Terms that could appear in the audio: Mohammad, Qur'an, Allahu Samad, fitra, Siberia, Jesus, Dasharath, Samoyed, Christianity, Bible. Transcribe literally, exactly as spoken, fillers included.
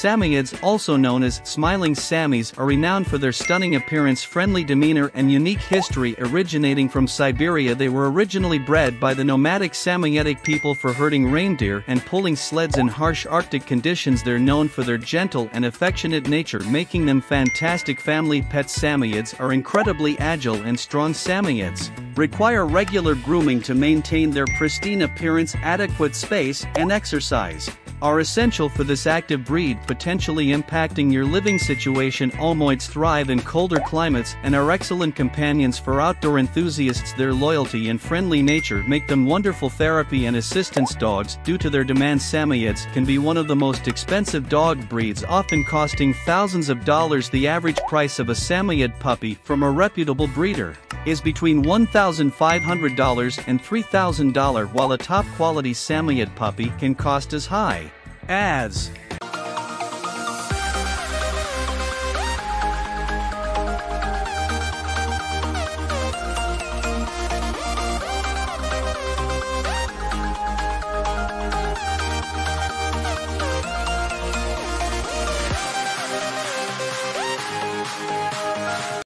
Samoyeds, also known as smiling Samis, are renowned for their stunning appearance, friendly demeanor and unique history originating from Siberia. They were originally bred by the nomadic Samoyedic people for herding reindeer and pulling sleds in harsh Arctic conditions. They're known for their gentle and affectionate nature, making them fantastic family pets. Samoyeds are incredibly agile and strong. Samoyeds require regular grooming to maintain their pristine appearance. Adequate space and exercise are essential for this active breed, potentially impacting your living situation. Samoyeds thrive in colder climates and are excellent companions for outdoor enthusiasts. Their loyalty and friendly nature make them wonderful therapy and assistance dogs. Due to their demands, Samoyeds can be one of the most expensive dog breeds, often costing thousands of dollars. The average price of a Samoyed puppy from a reputable breeder is between one thousand five hundred dollars and three thousand dollars, while a top-quality Samoyed puppy can cost as high as